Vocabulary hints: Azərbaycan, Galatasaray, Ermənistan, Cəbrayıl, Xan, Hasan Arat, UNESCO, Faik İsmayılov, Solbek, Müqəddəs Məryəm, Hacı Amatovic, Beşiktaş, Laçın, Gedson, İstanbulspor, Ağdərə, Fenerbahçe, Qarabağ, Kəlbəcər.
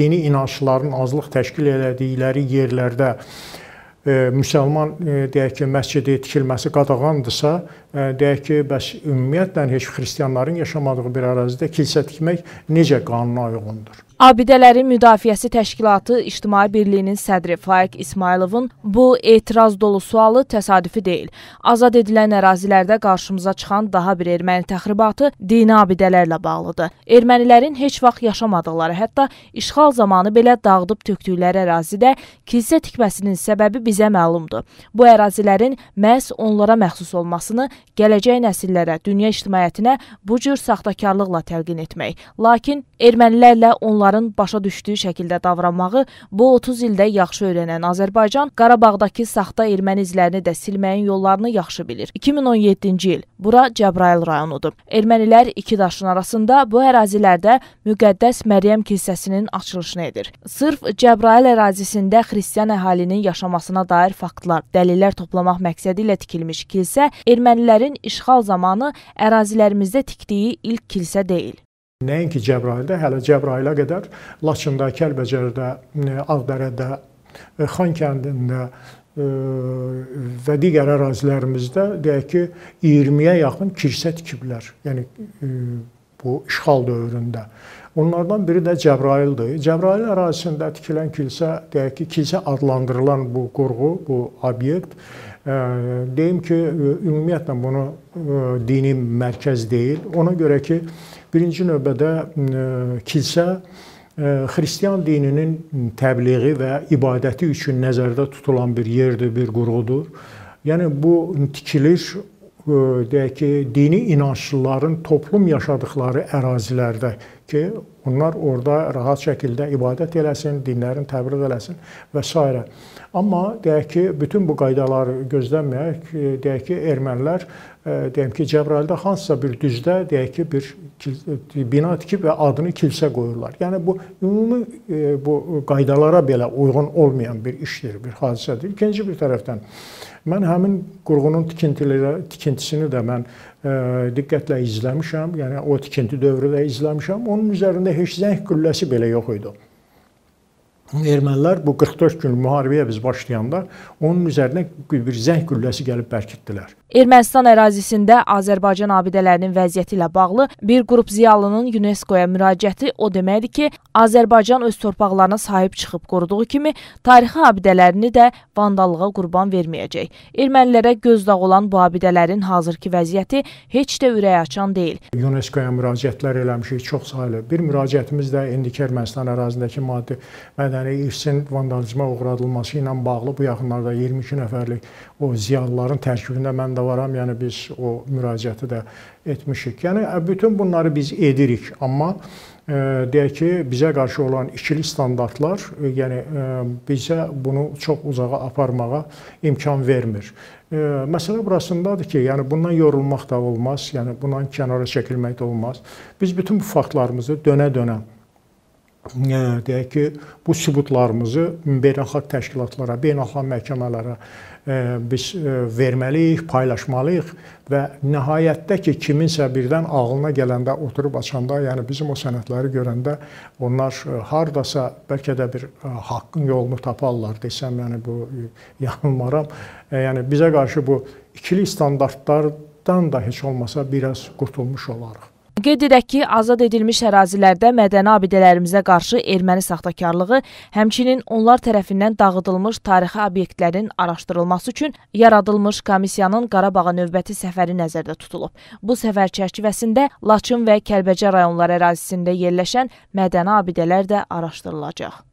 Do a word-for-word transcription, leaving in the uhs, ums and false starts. dini inancların azlıq təşkil elədikləri yerlərdə müsəlman deyək ki, məscidi tikilməsi qadağandısa, deyək ki, bəs ümumiyyətlə heç xristianların yaşamadığı bir ərazidə kilsə tikmək necə qanuna uyğundur? Abidələrin Müdafiəsi Təşkilatı İctimai Birliyinin sədri Faik İsmayılovun bu etiraz dolu sualı təsadüfi deyil. Azad edilən ərazilərdə qarşımıza çıxan daha bir erməni təxribatı dini abidələrlə bağlıdır. Ermənilərin heç vaxt yaşamadıqları, hətta işğal zamanı belə dağıdıb tökdükləri ərazidə kilsə tikməsinin səbəbi bizə məlumdur. Bu ərazilərin məhz onlara məxsus olmasını gələcək nəsillərə, dünya ictimaiyyətinə bu cür saxtakarlıqla təlqin etmək. Lakin ermənilərlə onlara başa düşdüyü şəkildə davranmağı bu otuz ildə yaxşı öyrənən Azərbaycan Qarabağdakı saxta erməni izlərini də silməyin yollarını yaxşı bilir. iki min on yeddinci il. Bura Cəbrayıl rayonudur. Ermənilər iki daşın arasında bu ərazilərdə Müqəddəs Məryəm kilsəsinin açılışını edir. Sırf Cəbrayıl ərazisində xristian əhalinin yaşamasına dair faktlar, dəlillər toplamaq məqsədi ilə tikilmiş kilsə ermənilərin işğal zamanı ərazilərimizdə tikdiyi ilk kilsə deyil. Nəinki Cəbrayılda, hələ Cəbrayıla qədər Laçında, Kəlbəcərdə, Ağdərədə, Xan kəndində və digər ərazilərimizdə deyək ki, iyirmiyə yaxın kilsə tikiblər. Yəni bu işğal dövründə. Onlardan biri də Cəbrayıldır. Cəbrayıl ərazisində tikilən kilsə, deyək ki, kilsə adlandırılan bu qurğu, bu obyekt, deyim ki, ümumiyyətlə bunu dini mərkəz deyil. Ona görə ki, birinci növbədə kilsə xristian dininin təbliği və ibadəti üçün nəzərdə tutulan bir yerdir, bir qurğudur. Yəni bu tikilir, deyək ki, dini inanclıların toplum yaşadıkları ərazilərdə ki, onlar orada rahat şəkildə ibadət eləsin, dinlərin təbliğ eləsin və s. Amma deyək ki, bütün bu qaydaları gözləməyək, deyək ki, ermənilər deyək ki, Cəbrayılda hansısa bir düzdə deyək ki, bir bina tikib və adını kilsə qoyurlar. Yəni bu ümumi bu qaydalara belə uyğun olmayan bir işdir, bir hadisədir. İkinci bir tərəfdən mən həmin qurğunun tikintisini də mən diqqətlə izləmişəm, yəni o tikinti dövrü də izləmişəm. Onun üzərində heç zəng gülləsi belə yox idi. Ermənilər bu qırx dörd gün müharibəyə biz başlayanda onun üzərinə bir zəng gülləsi gəlib bərkitdilər. Ermənistan ərazisində Azərbaycan abidələrinin vəziyyəti ilə bağlı bir qrup ziyalının UNESCO-ya müraciəti o deməkdir ki, Azərbaycan öz torpaqlarına sahib çıxıb qoruduğu kimi tarixi abidələrini də vandallığa qurban verməyəcək. Ermənilərə gözdağı olan bu abidələrin hazırki vəziyyəti heç də ürək açan deyil. UNESCO-ya müraciətlər eləmişik çox saylı. Bir müraciətimiz də indiki Ermənistan ərazisindəki maddi mədəni irsin vandalizmə uğradılması ilə bağlı bu yaxınlarda iyirmi iki nəfərlik o ziyalıların tərkibində mən də varam, yəni biz o müraciəti də etmişik. Yəni bütün bunları biz edirik, amma deyək ki, bizə qarşı olan ikili standartlar yəni bizə bunu çox uzağa aparmağa imkan vermir. Məsələ burasındadır ki, yəni bundan yorulmaq da olmaz, yəni bundan kənara çəkilmək də olmaz. Biz bütün bu faktlarımızı dönə-dönə deyək ki, bu sübutlarımızı beynəlxalq təşkilatlara, beynəlxalq məhkəmələrə biz verməliyik, paylaşmalıyıq və nəhayətdə ki, kiminsə birdən ağlına gələndə, oturub açanda, yəni bizim o sənədləri görəndə onlar hardasa bəlkə də bir haqqın yolunu taparlar desəm, yəni bu yanılmaram. Yəni bizə qarşı bu ikili standartlardan da heç olmasa biraz qurtulmuş olarıq. Qeyd edək ki, azad edilmiş ərazilərdə mədəni abidələrimizə qarşı erməni saxtakarlığı, həmçinin onlar tərəfindən dağıdılmış tarixi obyektlərin araşdırılması üçün yaradılmış komissiyanın Qarabağa növbəti səfəri nəzərdə tutulub. Bu səfər çərçivəsində Laçın və Kəlbəcər rayonları ərazisində yerləşən mədəni abidələr də araşdırılacaq.